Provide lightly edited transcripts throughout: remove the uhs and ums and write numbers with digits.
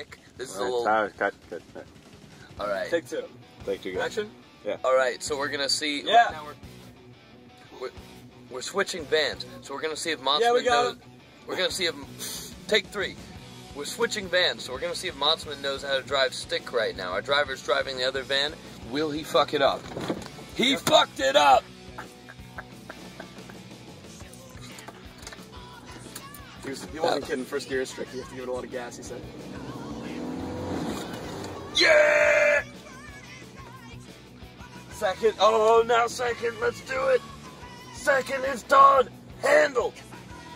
sick. This all is right, a little... Cut. All right. Take two. Take two, guys. Action? Yeah. All right, so we're going to see... Yeah. Right now we're switching bands, so we're going to see if Motzman knows... We're going to see if... Take three. We're switching vans, so we're going to see if Motzman knows how to drive stick right now. Our driver's driving the other van. Will he fuck it up? He fucked it up! He wasn't kidding. First gear is tricky. You have to give it a lot of gas, he said. Yeah! Second. Oh, now second. Let's do it. Second is done. Handle.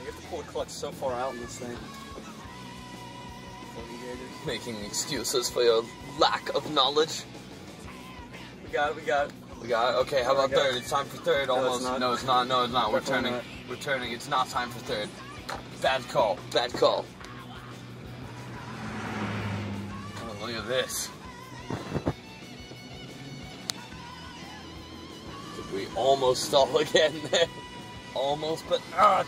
You have to pull the clutch so far out in this thing. Making excuses for your lack of knowledge. We got it. Okay, how about third? It's time for third. Almost. No, it's not. We're turning. It's not time for third. Bad call. Oh, look at this. Did we almost stall again there? Almost, but not.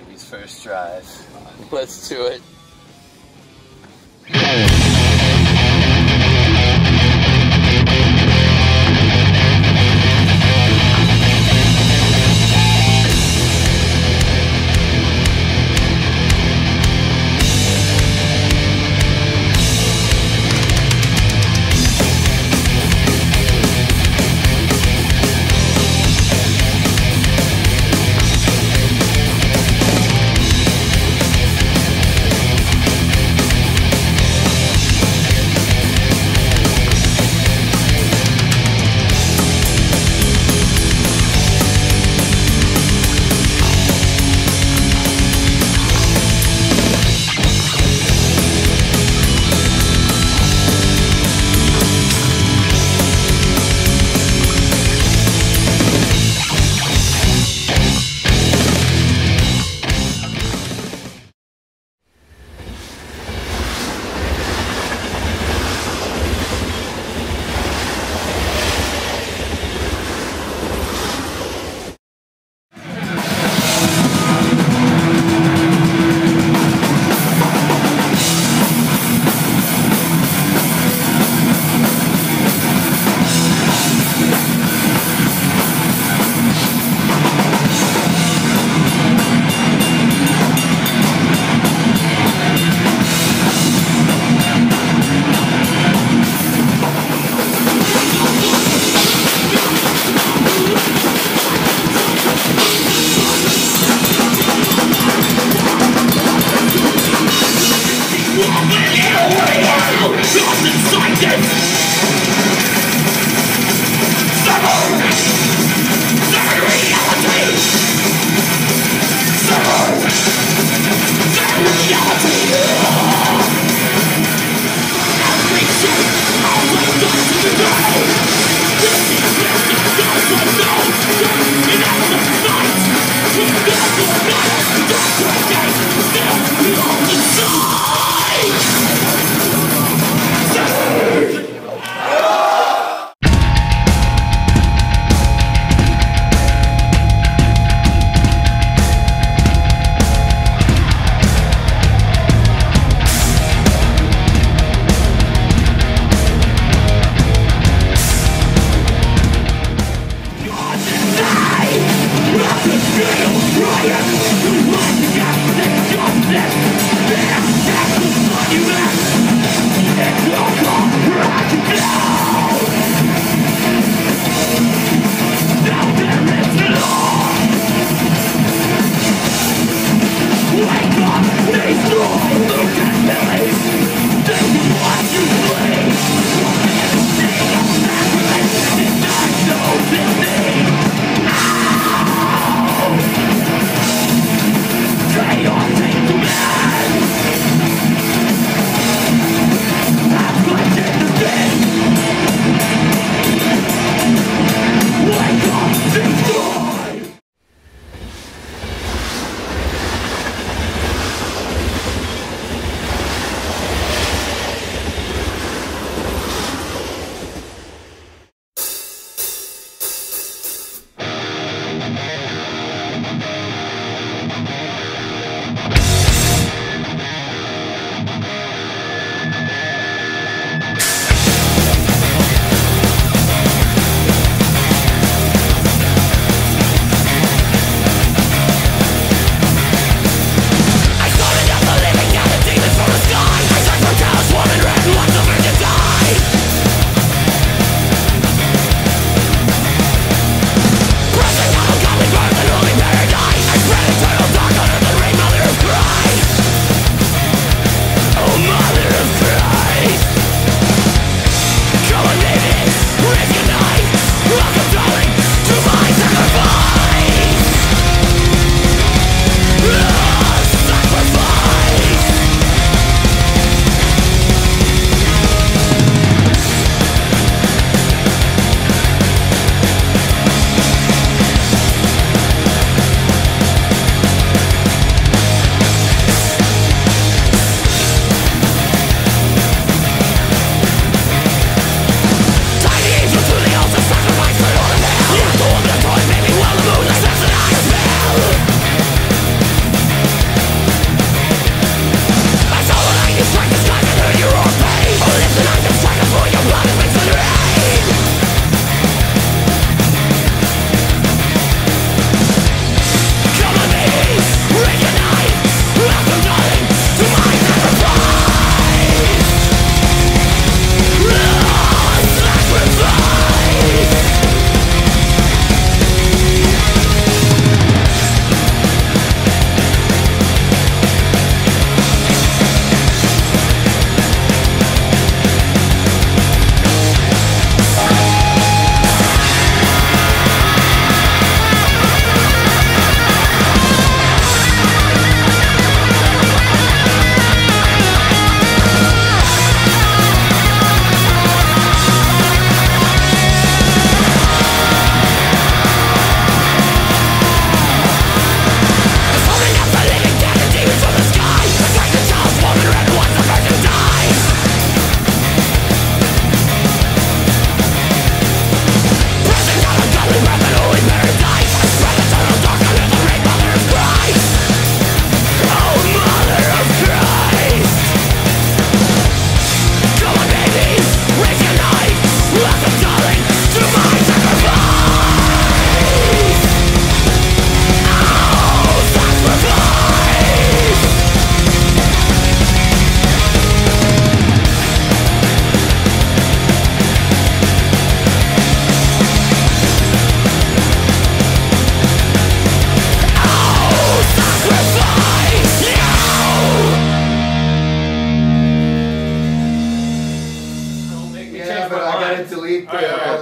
Baby's first drive. Let's do it.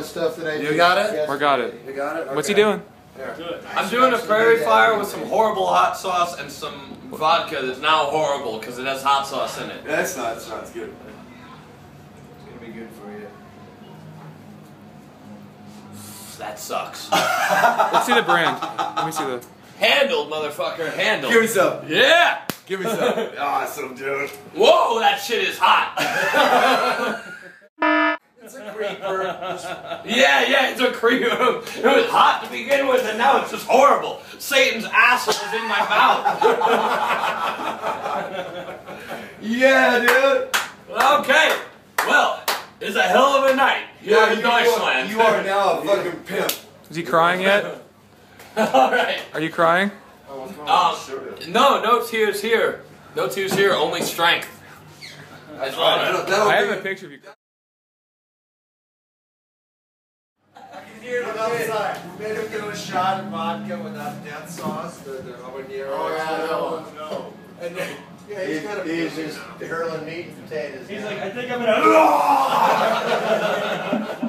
stuff that I do. You got it? Yes. We got it. You got it? Okay. What's he doing? Good. I'm doing a prairie fire with some horrible hot sauce and some vodka that's now horrible because it has hot sauce in it. Yeah, that's not it's good. It's going to be good for you. That sucks. Let's see the brand. Let me see the... Handled, motherfucker. Handled. Give me some. Yeah! Give me some. Awesome, dude. Whoa, that shit is hot. It's a creeper. Yeah, it's a creeper. It was hot to begin with, and now it's just horrible. Satan's asshole is in my mouth. Yeah, dude. Okay. Well, it's a hell of a night. Yeah, you are now a fucking pimp. Is he crying yet? All right. Are you crying? Oh, what's going on? Sure. No tears here. No tears here. Only strength. I have a picture of you. Outside. We made him get a shot of vodka without death sauce, the habanero. Oh, yeah, no. And then, yeah, he's just hurling meat and potatoes. He's like, I think I'm gonna.